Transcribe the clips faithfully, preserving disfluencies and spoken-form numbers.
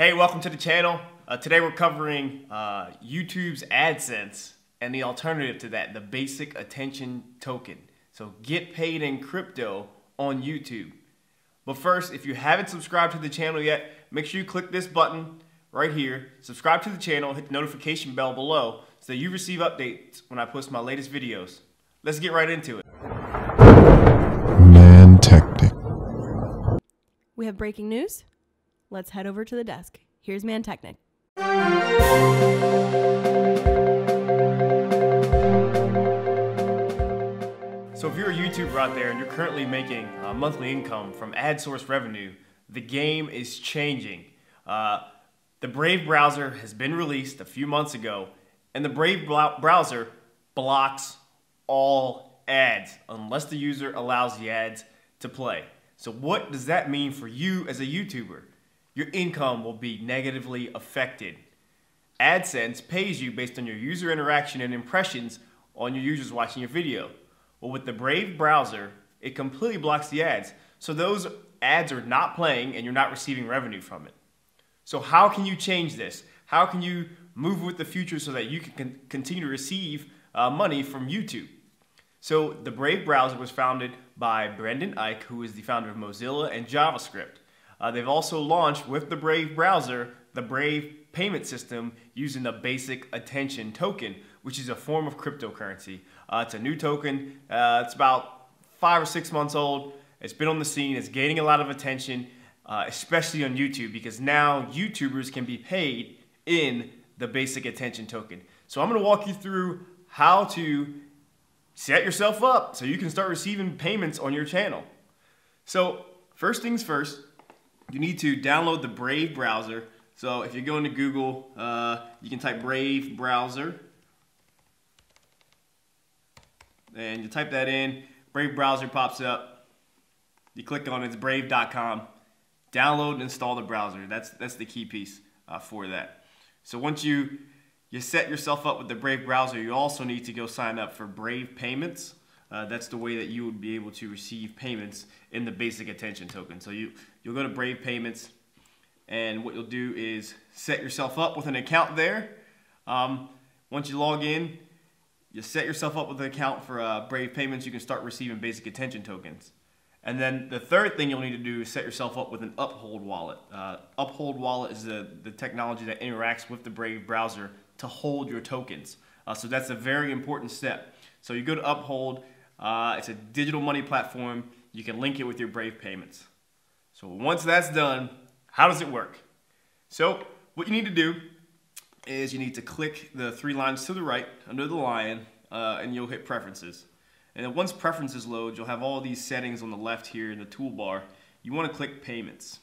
Hey, welcome to the channel. Uh, today we're covering uh, YouTube's AdSense and the alternative to that, the Basic Attention Token. So get paid in crypto on YouTube. But first, if you haven't subscribed to the channel yet, make sure you click this button right here. Subscribe to the channel, hit the notification bell below so that you receive updates when I post my latest videos. Let's get right into it. Mann Technik. We have breaking news. Let's head over to the desk. Here's Mann Technik. So if you're a YouTuber out there and you're currently making uh, monthly income from ad source revenue, the game is changing. Uh, the Brave browser has been released a few months ago, and the Brave browser blocks all ads unless the user allows the ads to play. So what does that mean for you as a YouTuber? Your income will be negatively affected. AdSense pays you based on your user interaction and impressions on your users watching your video. Well, with the Brave browser, it completely blocks the ads. So those ads are not playing and you're not receiving revenue from it. So how can you change this? How can you move with the future so that you can con- continue to receive uh, money from YouTube? So the Brave browser was founded by Brendan Eich, who is the founder of Mozilla and JavaScript. Uh, they've also launched, with the Brave browser, the Brave payment system using the Basic Attention Token, which is a form of cryptocurrency. Uh, it's a new token. Uh, it's about five or six months old. It's been on the scene. It's gaining a lot of attention, uh, especially on YouTube, because now YouTubers can be paid in the Basic Attention Token. So I'm going to walk you through how to set yourself up so you can start receiving payments on your channel. So first things first, you need to download the Brave browser. So if you go into Google, uh, you can type Brave browser. And you type that in, Brave browser pops up. You click on it, it's brave dot com. Download and install the browser. That's, that's the key piece uh, for that. So once you, you set yourself up with the Brave browser, you also need to go sign up for Brave Payments. Uh, that's the way that you would be able to receive payments in the Basic Attention Token. So you, you'll go to Brave Payments, and what you'll do is set yourself up with an account there. Um, once you log in, you set yourself up with an account for uh, Brave Payments. You can start receiving Basic Attention Tokens. And then the third thing you'll need to do is set yourself up with an Uphold wallet. Uh, Uphold wallet is the, the technology that interacts with the Brave browser to hold your tokens. Uh, so that's a very important step. So you go to Uphold. Uh, it's a digital money platform. You can link it with your Brave Payments. So once that's done, how does it work? So what you need to do is you need to click the three lines to the right under the lion, uh, and you'll hit Preferences. And then once Preferences loads, you'll have all these settings on the left here in the toolbar. You want to click Payments.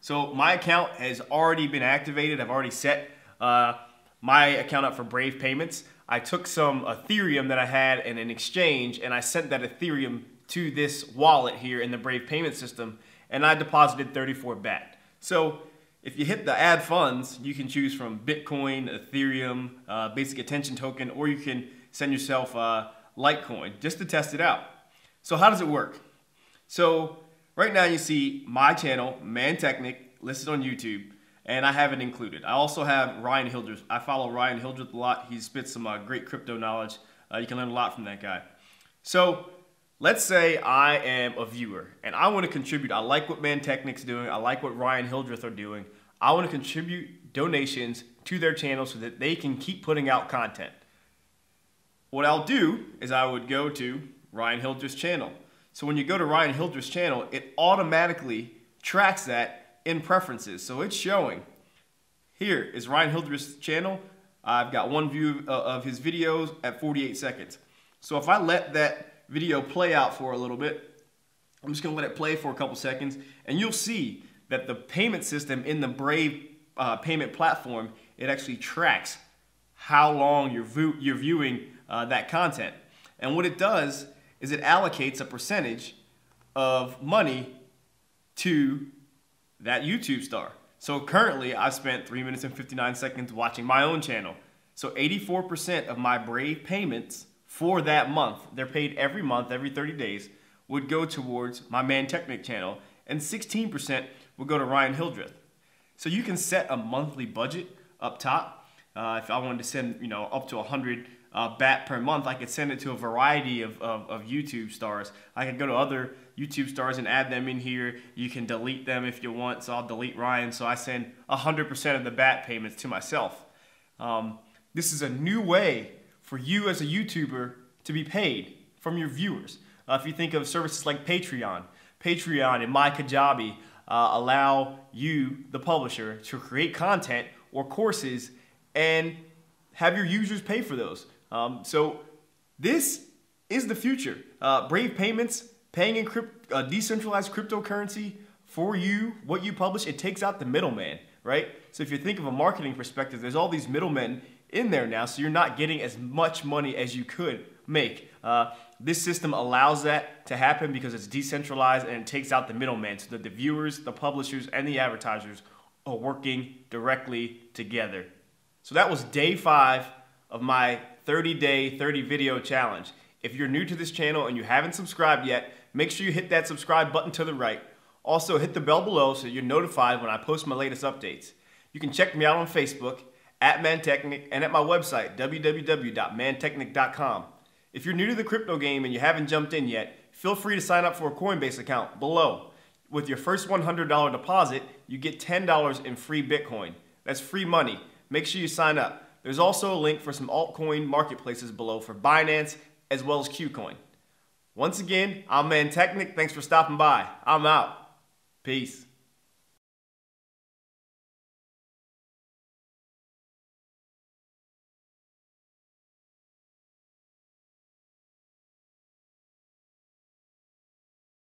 So my account has already been activated. I've already set uh, my account up for Brave Payments. I took some Ethereum that I had in an exchange, and I sent that Ethereum to this wallet here in the Brave payment system, and I deposited thirty-four B A T. So if you hit the add funds, you can choose from Bitcoin, Ethereum, uh, Basic Attention Token, or you can send yourself uh, Litecoin just to test it out. So how does it work? So right now you see my channel, Mann Technik, listed on YouTube. And I haven't included. I also have Ryan Hildreth. I follow Ryan Hildreth a lot. He spits some uh, great crypto knowledge. Uh, you can learn a lot from that guy. So let's say I am a viewer and I want to contribute. I like what Mann Technik's doing. I like what Ryan Hildreth are doing. I want to contribute donations to their channel so that they can keep putting out content. What I'll do is I would go to Ryan Hildreth's channel. So when you go to Ryan Hildreth's channel, it automatically tracks that in preferences. So it's showing, here is Ryan Hildreth's channel. I've got one view of his videos at forty-eight seconds. So if I let that video play out for a little bit, I'm just gonna let it play for a couple seconds, and you'll see that the payment system in the Brave uh, payment platform, it actually tracks how long you're, view you're viewing uh, that content. And what it does is it allocates a percentage of money to that YouTube star. So currently I've spent three minutes and fifty-nine seconds watching my own channel. So eighty-four percent of my Brave payments for that month, they're paid every month, every thirty days, would go towards my Mann Technik channel, and sixteen percent would go to Ryan Hildreth. So you can set a monthly budget up top. Uh, if I wanted to send, you know, up to one hundred uh, B A T per month, I could send it to a variety of, of, of YouTube stars. I could go to other YouTube stars and add them in here. You can delete them if you want. So I'll delete Ryan. So I send one hundred percent of the B A T payments to myself. Um, this is a new way for you as a YouTuber to be paid from your viewers. Uh, if you think of services like Patreon, Patreon and MyKajabi uh, allow you, the publisher, to create content or courses and have your users pay for those. Um, so this is the future. Uh, Brave Payments, paying in crypt, uh, decentralized cryptocurrency for you, what you publish, it takes out the middleman, right? So if you think of a marketing perspective, there's all these middlemen in there now, so you're not getting as much money as you could make. Uh, this system allows that to happen because it's decentralized and it takes out the middleman so that the viewers, the publishers, and the advertisers are working directly together. So that was day five of my thirty day, thirty video challenge. If you're new to this channel and you haven't subscribed yet, make sure you hit that subscribe button to the right. Also hit the bell below so you're notified when I post my latest updates. You can check me out on Facebook, at Mann Technik, and at my website, w w w dot mann technik dot com. If you're new to the crypto game and you haven't jumped in yet, feel free to sign up for a Coinbase account below. With your first one hundred dollar deposit, you get ten dollars in free Bitcoin. That's free money. Make sure you sign up. There's also a link for some altcoin marketplaces below for Binance as well as KuCoin. Once again, I'm Mann Technik. Thanks for stopping by. I'm out. Peace.